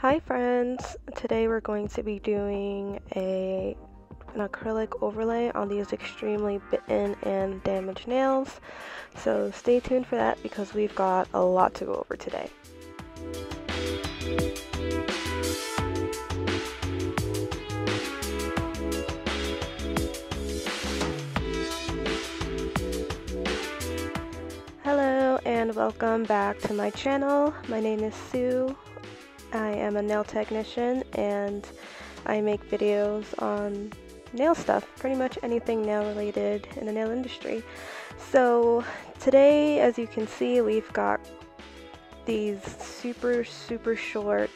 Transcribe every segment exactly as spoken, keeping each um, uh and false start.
Hi friends, today we're going to be doing a an acrylic overlay on these extremely bitten and damaged nails, so stay tuned for that because we've got a lot to go over today. Hello and welcome back to my channel. My name is Sue. I am a nail technician and I make videos on nail stuff, pretty much anything nail related in the nail industry. So today, as you can see, we've got these super super short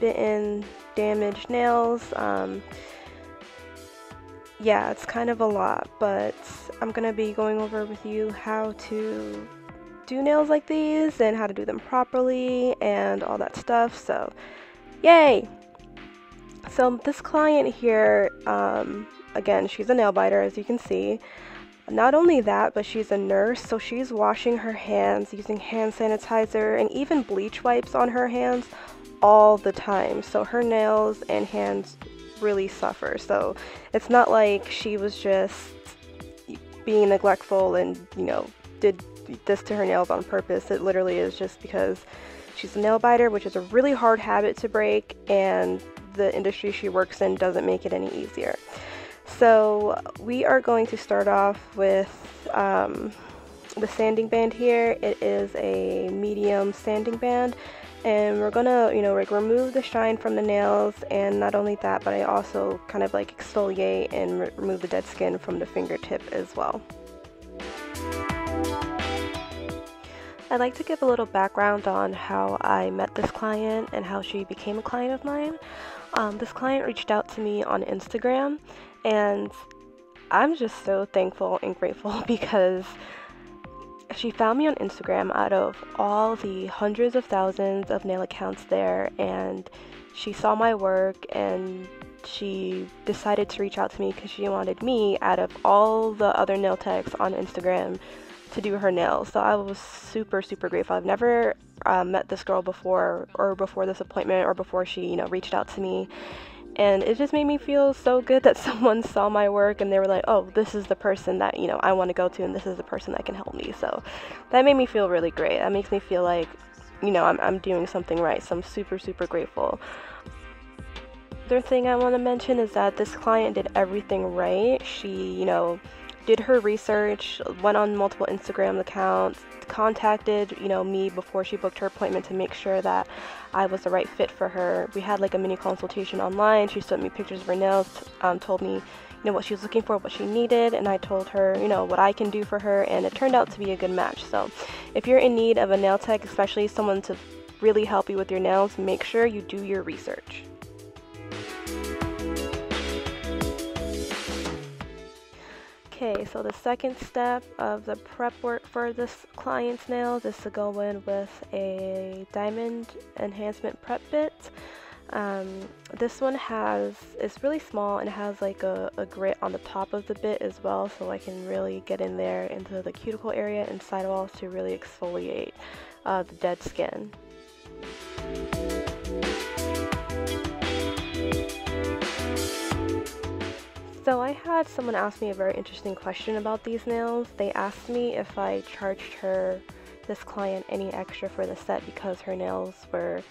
bitten damaged nails. Um, yeah, it's kind of a lot, but I'm gonna be going over with you how to do nails like these and how to do them properly and all that stuff, so yay! So this client here, um, again, she's a nail biter, as you can see. Not only that, but she's a nurse, so she's washing her hands using hand sanitizer and even bleach wipes on her hands all the time, so her nails and hands really suffer. So it's not like she was just being neglectful and, you know, did this to her nails on purpose. It literally is just because she's a nail biter, which is a really hard habit to break, and the industry she works in doesn't make it any easier. So we are going to start off with um, the sanding band here. It is a medium sanding band, and we're gonna, you know, like remove the shine from the nails, and not only that, but I also kind of like exfoliate and re remove the dead skin from the fingertip as well. I'd like to give a little background on how I met this client and how she became a client of mine. Um, this client reached out to me on Instagram, and I'm just so thankful and grateful because she found me on Instagram out of all the hundreds of thousands of nail accounts there, and she saw my work and she decided to reach out to me because she wanted me, out of all the other nail techs on Instagram, to do her nails. So I was super super grateful. I've never uh, met this girl before, or before this appointment, or before she, you know, reached out to me, and it just made me feel so good that someone saw my work and they were like, oh, this is the person that, you know, I want to go to, and this is the person that can help me. So that made me feel really great. That makes me feel like, you know, I'm, I'm doing something right, so I'm super super grateful. The other thing I want to mention is that this client did everything right. She, you know, did her research, went on multiple Instagram accounts, contacted, you know, me before she booked her appointment to make sure that I was the right fit for her. We had like a mini consultation online. She sent me pictures of her nails, um, told me, you know, what she was looking for, what she needed, and I told her, you know, what I can do for her, and it turned out to be a good match. So if you're in need of a nail tech, especially someone to really help you with your nails, make sure you do your research. Okay, so the second step of the prep work for this client's nails is to go in with a diamond enhancement prep bit. Um, this one has, it's really small and has like a, a grit on the top of the bit as well, so I can really get in there into the cuticle area and sidewalls to really exfoliate uh, the dead skin. So I had someone ask me a very interesting question about these nails. They asked me if I charged her, this client, any extra for the set because her nails were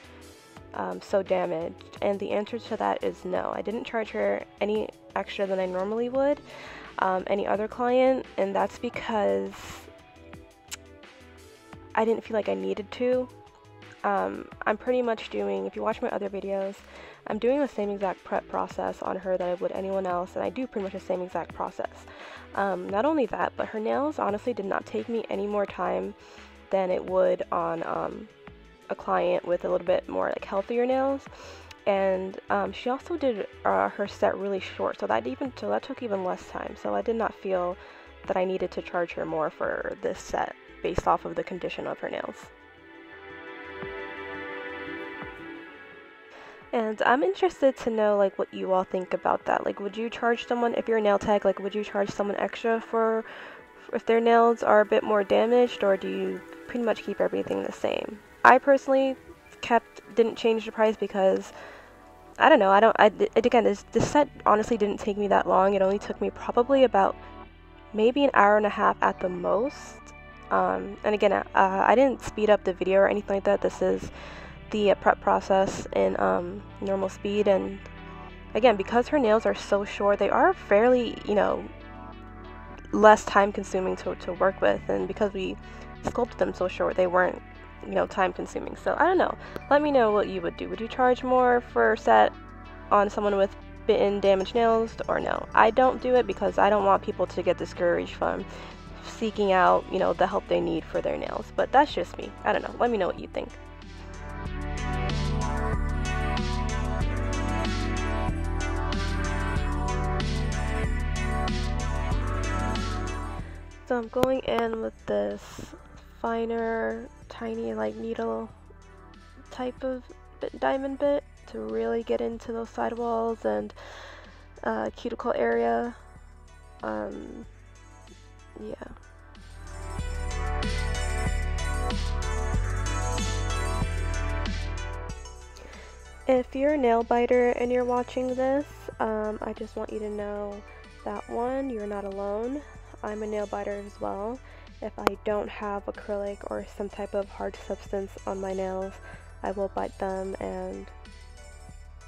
um, so damaged, and the answer to that is no. I didn't charge her any extra than I normally would, um, any other client, and that's because I didn't feel like I needed to. Um, I'm pretty much doing, if you watch my other videos, I'm doing the same exact prep process on her that I would anyone else, and I do pretty much the same exact process. Um, not only that, but her nails honestly did not take me any more time than it would on um, a client with a little bit more like healthier nails. And um, she also did uh, her set really short, so that even so that took even less time. So I did not feel that I needed to charge her more for this set based off of the condition of her nails. And I'm interested to know, like, what you all think about that. Like, would you charge someone, if you're a nail tech, like, would you charge someone extra for, for if their nails are a bit more damaged, or do you pretty much keep everything the same? I personally kept, didn't change the price because, I don't know, I don't, I, again, this, this set honestly didn't take me that long. It only took me probably about maybe an hour and a half at the most. Um, and again, uh, I didn't speed up the video or anything like that. This is the uh, prep process in um, normal speed. And again, because her nails are so short, they are fairly, you know, less time consuming to, to work with. And because we sculpted them so short, they weren't, you know, time consuming. So I don't know. Let me know what you would do. Would you charge more for a set on someone with bitten, damaged nails, or no? I don't do it because I don't want people to get discouraged from seeking out, you know, the help they need for their nails. But that's just me. I don't know. Let me know what you think. So I'm going in with this finer, tiny, like, needle type of bit, diamond bit, to really get into those sidewalls and uh, cuticle area. Um, yeah. If you're a nail biter and you're watching this, um, I just want you to know that, one, you're not alone. I'm a nail biter as well. If I don't have acrylic or some type of hard substance on my nails, I will bite them, and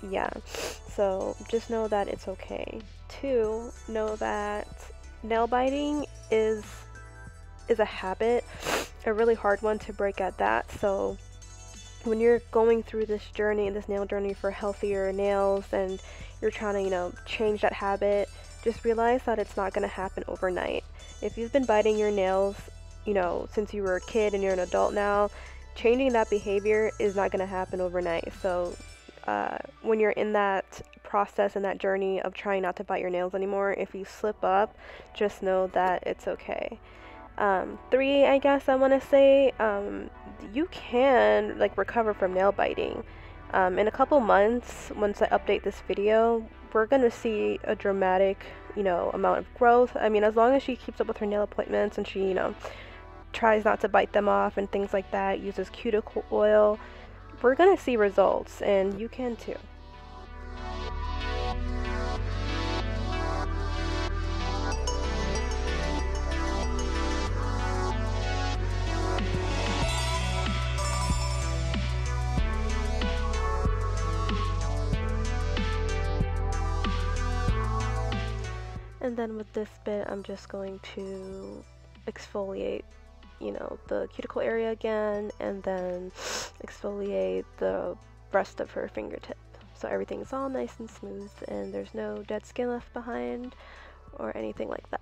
yeah. So just know that it's okay. Two, know that nail biting is is a habit, a really hard one to break at that. So when you're going through this journey, this nail journey for healthier nails, and you're trying to, you know, change that habit, just realize that it's not going to happen overnight. If you've been biting your nails, you know, since you were a kid and you're an adult now, changing that behavior is not going to happen overnight. So uh, when you're in that process and that journey of trying not to bite your nails anymore, if you slip up, just know that it's okay. Um, three, I guess I want to say, um, you can, like, recover from nail biting. Um, in a couple months, once I update this video, we're going to see a dramatic, you know, amount of growth. I mean, as long as she keeps up with her nail appointments and she, you know, tries not to bite them off and things like that, uses cuticle oil, we're going to see results, and you can too. And then with this bit, I'm just going to exfoliate, you know, the cuticle area again, and then exfoliate the rest of her fingertip. So everything's all nice and smooth, and there's no dead skin left behind or anything like that.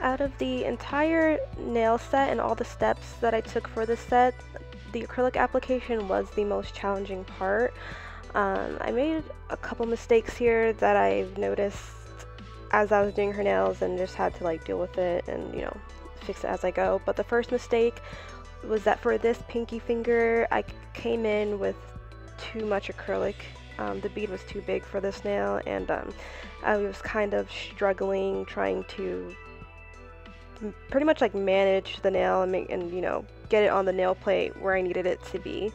Out of the entire nail set and all the steps that I took for this set, the acrylic application was the most challenging part. Um, I made a couple mistakes here that I've noticed as I was doing her nails, and just had to, like, deal with it and, you know, fix it as I go. But the first mistake was that for this pinky finger, I came in with too much acrylic. Um, the bead was too big for this nail, and um, I was kind of struggling trying to pretty much, like, manage the nail and make, and, you know, get it on the nail plate where I needed it to be.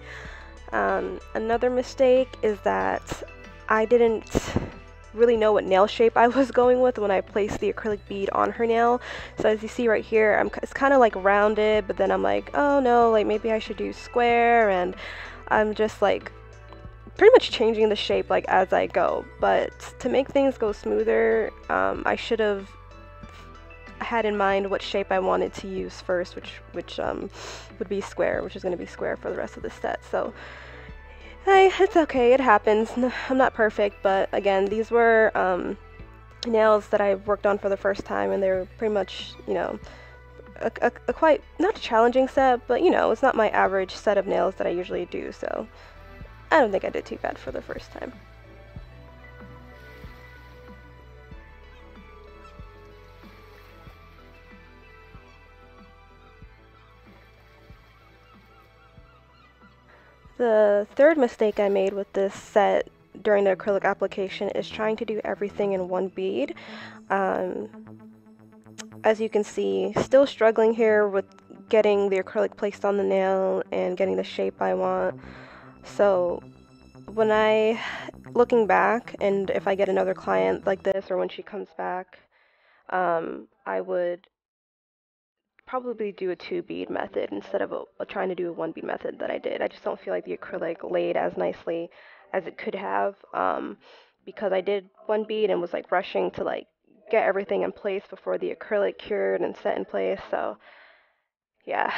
Um, another mistake is that I didn't really know what nail shape I was going with when I placed the acrylic bead on her nail. So as you see right here, I'm, it's kind of like rounded, but then I'm like, oh no, like maybe I should do square, and I'm just like pretty much changing the shape, like, as I go. But to make things go smoother, um, I should have had in mind what shape I wanted to use first, which which um, would be square, which is going to be square for the rest of the set. So hey, it's okay, it happens. I'm not perfect, but again, these were um, nails that I worked on for the first time, and they were pretty much, you know, a, a, a quite, not a challenging set, but you know, it's not my average set of nails that I usually do, so I don't think I did too bad for the first time. The third mistake I made with this set during the acrylic application is trying to do everything in one bead. Um, as you can see, still struggling here with getting the acrylic placed on the nail and getting the shape I want. So when I, looking back, and if I get another client like this or when she comes back, um, I would probably do a two bead method instead of a, a trying to do a one bead method that I did. I just don't feel like the acrylic laid as nicely as it could have, um, because I did one bead and was like rushing to like get everything in place before the acrylic cured and set in place. So yeah.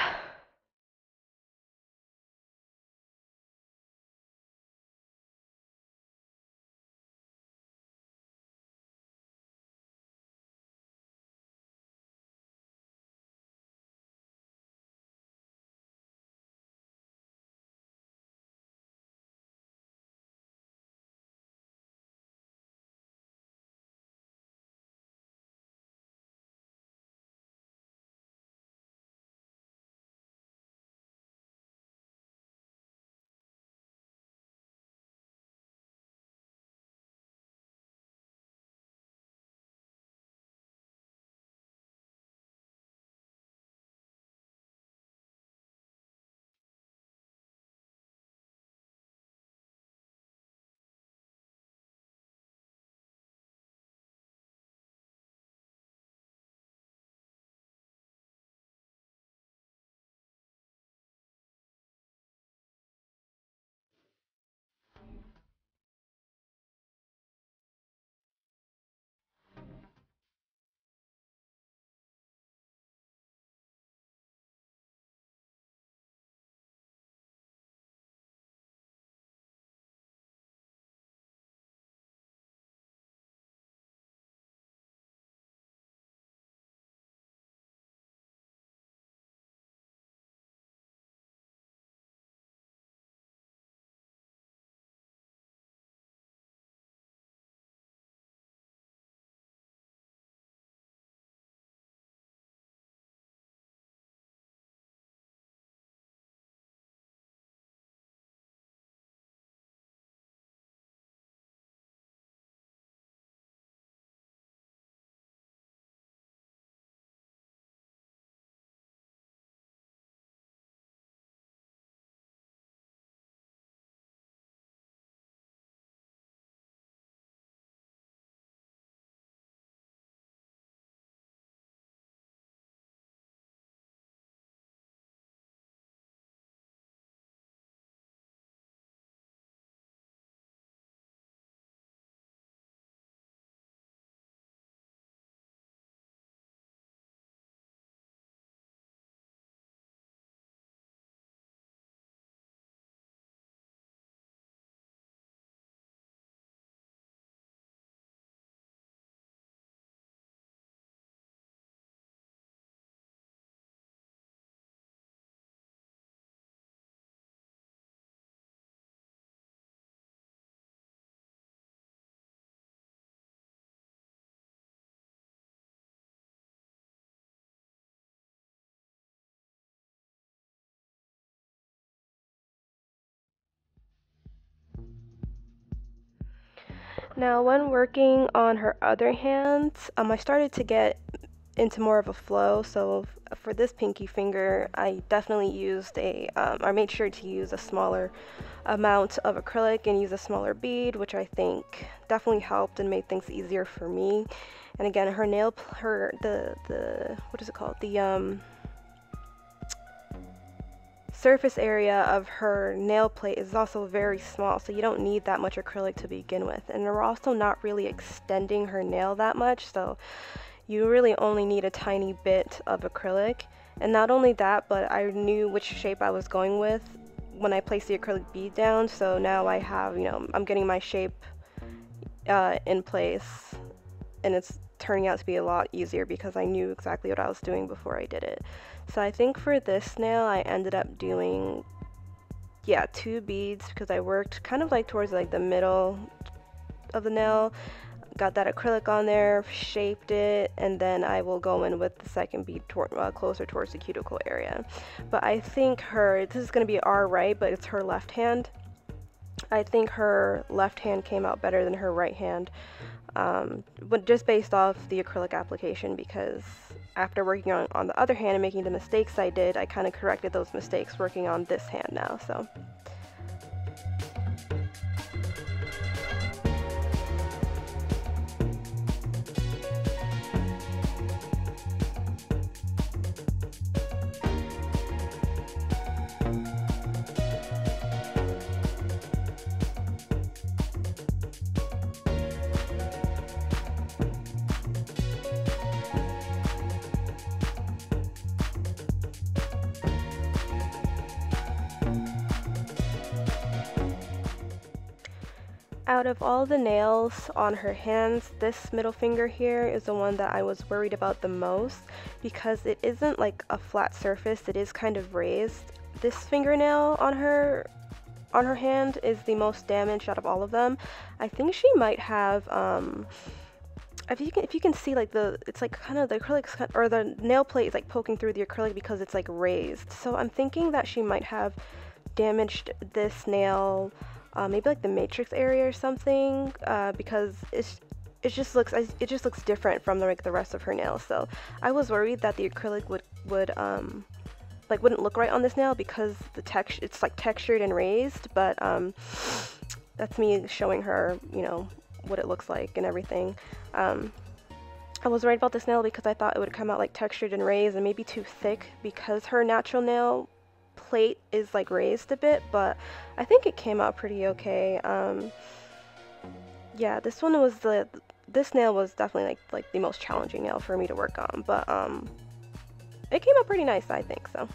Now, when working on her other hand, um, I started to get into more of a flow. So for this pinky finger, I definitely used a, um, I made sure to use a smaller amount of acrylic and use a smaller bead, which I think definitely helped and made things easier for me. And again, her nail, her the the what is it called? The um. surface area of her nail plate is also very small, so you don't need that much acrylic to begin with, and we're also not really extending her nail that much, so you really only need a tiny bit of acrylic. And not only that, but I knew which shape I was going with when I placed the acrylic bead down, so now I have, you know, I'm getting my shape uh, in place, and it's turning out to be a lot easier because I knew exactly what I was doing before I did it. So I think for this nail I ended up doing, yeah, two beads, because I worked kind of like towards like the middle of the nail, got that acrylic on there, shaped it, and then I will go in with the second bead toward, uh, closer towards the cuticle area. But I think her, this is going to be our right, but it's her left hand. I think her left hand came out better than her right hand, um, but just based off the acrylic application, because after working on, on the other hand and making the mistakes I did, I kind of corrected those mistakes working on this hand now. So. Out of all the nails on her hands, this middle finger here is the one that I was worried about the most, because it isn't like a flat surface, it is kind of raised. This fingernail on her on her hand is the most damaged out of all of them. I think she might have, um, if you can, if you can see, like the, it's like kind of the acrylic, or the nail plate is like poking through the acrylic because it's like raised. So I'm thinking that she might have damaged this nail. Uh, maybe like the matrix area or something, uh, because it's, it just looks it just looks different from the, like the rest of her nails. So I was worried that the acrylic would would um like wouldn't look right on this nail because the text it's like textured and raised. But um, that's me showing her, you know, what it looks like and everything. Um, I was worried about this nail because I thought it would come out like textured and raised and maybe too thick, because her natural nail plate is like raised a bit, but I think it came out pretty okay. Um, yeah, this one was the this nail was definitely like like the most challenging nail for me to work on, but um, it came out pretty nice, I think so.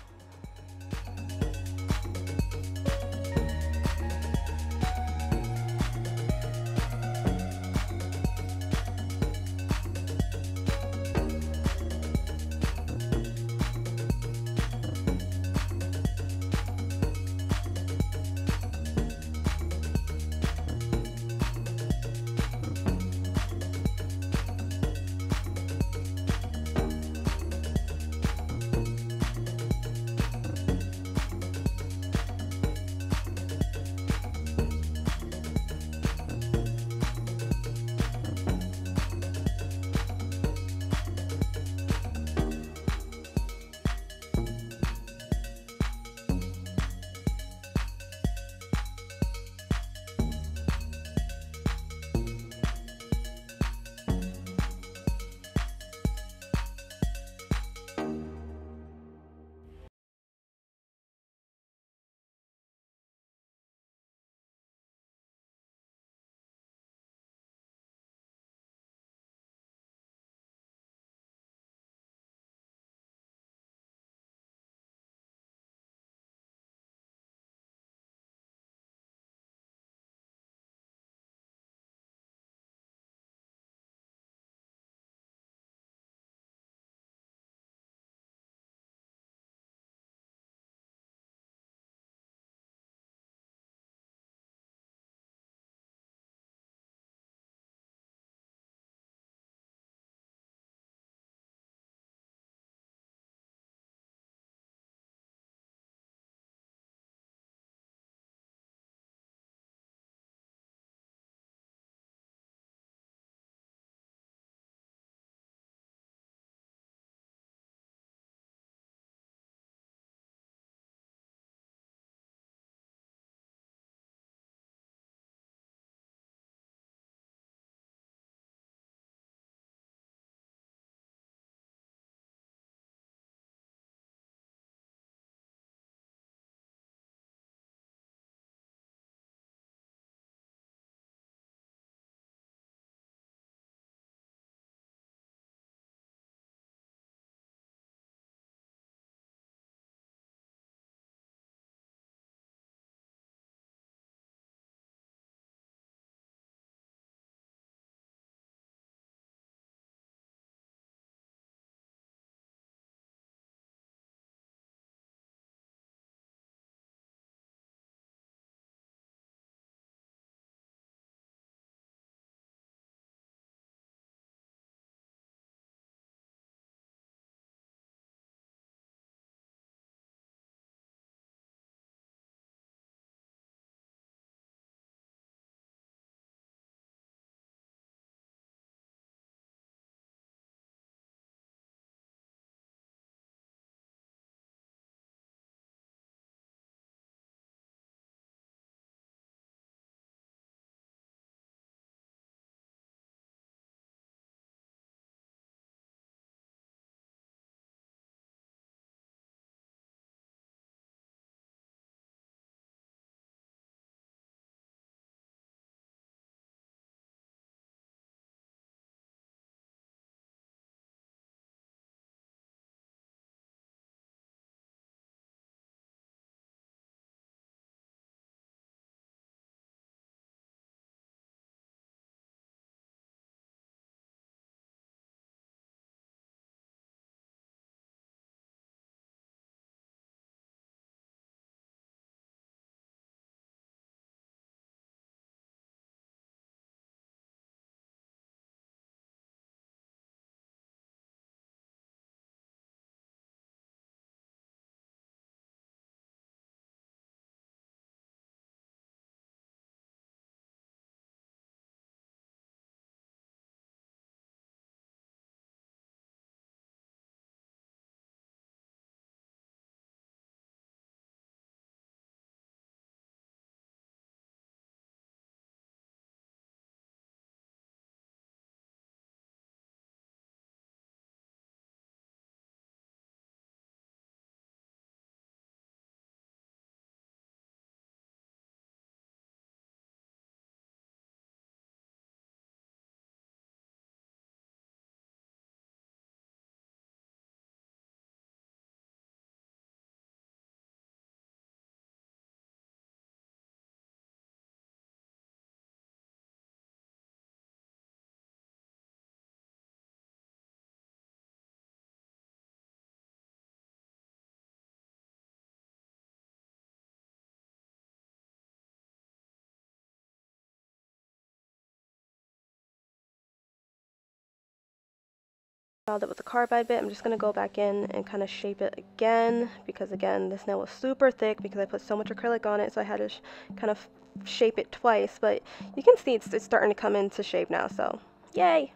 Filed it with a carbide bit. I'm just going to go back in and kind of shape it again, because again this nail was super thick because I put so much acrylic on it, so I had to sh kind of shape it twice, but you can see it's, it's starting to come into shape now, so yay!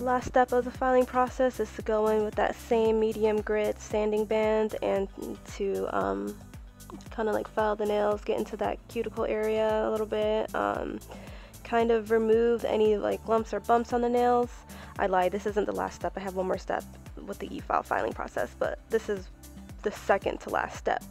Last step of the filing process is to go in with that same medium grit sanding band and to um, kind of like file the nails, get into that cuticle area a little bit, um, kind of remove any like lumps or bumps on the nails. I lied, this isn't the last step, I have one more step with the e-file filing process, but this is the second to last step.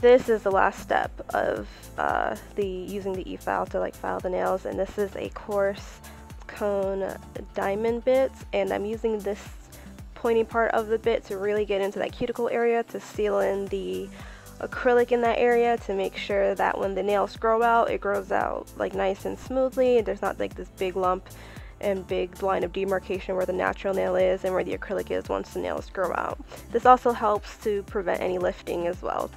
This is the last step of uh, the using the e-file to like file the nails, and this is a coarse cone diamond bit, and I'm using this pointy part of the bit to really get into that cuticle area, to seal in the acrylic in that area, to make sure that when the nails grow out, it grows out like nice and smoothly, and there's not like this big lump and big line of demarcation where the natural nail is and where the acrylic is once the nails grow out. This also helps to prevent any lifting as well.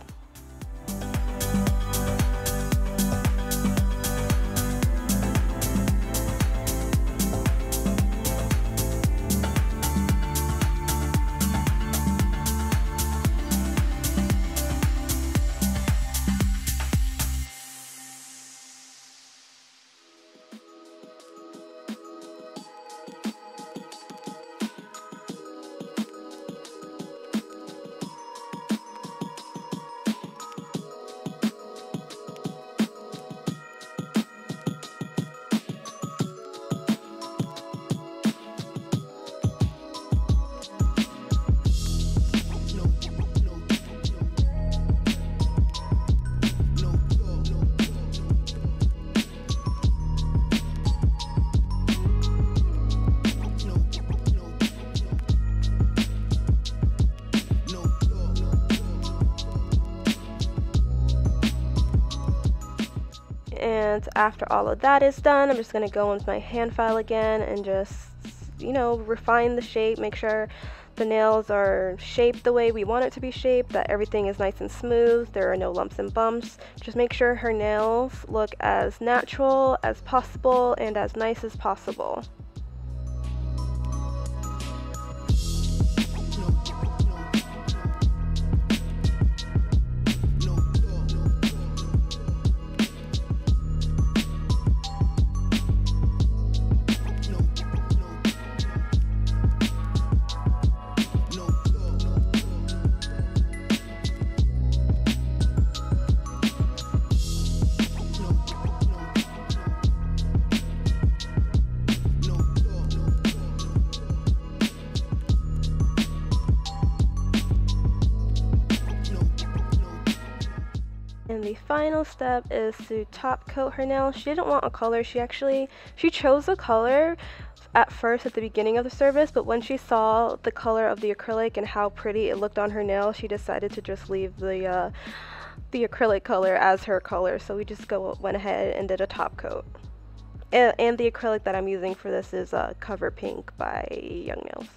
And after all of that is done, I'm just going to go in with my hand file again and just, you know, refine the shape, make sure the nails are shaped the way we want it to be shaped, that everything is nice and smooth, there are no lumps and bumps. Just make sure her nails look as natural as possible and as nice as possible. And the final step is to top coat her nail. She didn't want a color. She actually, she chose a color at first at the beginning of the service, but when she saw the color of the acrylic and how pretty it looked on her nail, she decided to just leave the, uh, the acrylic color as her color. So we just go, went ahead and did a top coat. And, and the acrylic that I'm using for this is uh, Cover Pink by Young Nails.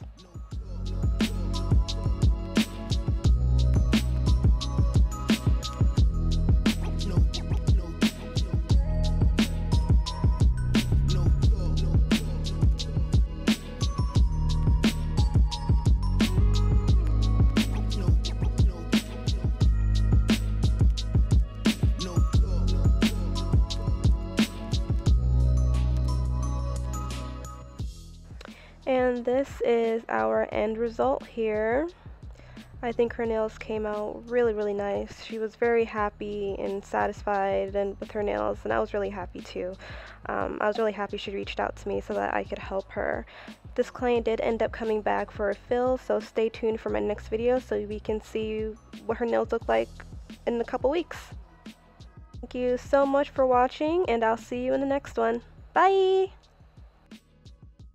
And this is our end result here. I think her nails came out really, really nice. She was very happy and satisfied and with her nails, and I was really happy too. Um, I was really happy she reached out to me so that I could help her. This client did end up coming back for a fill, so stay tuned for my next video so we can see what her nails look like in a couple weeks. Thank you so much for watching, and I'll see you in the next one. Bye!